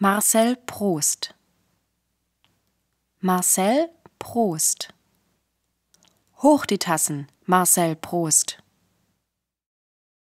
Marcel Proust. Marcel Proust. Hoch die Tassen, Marcel Proust.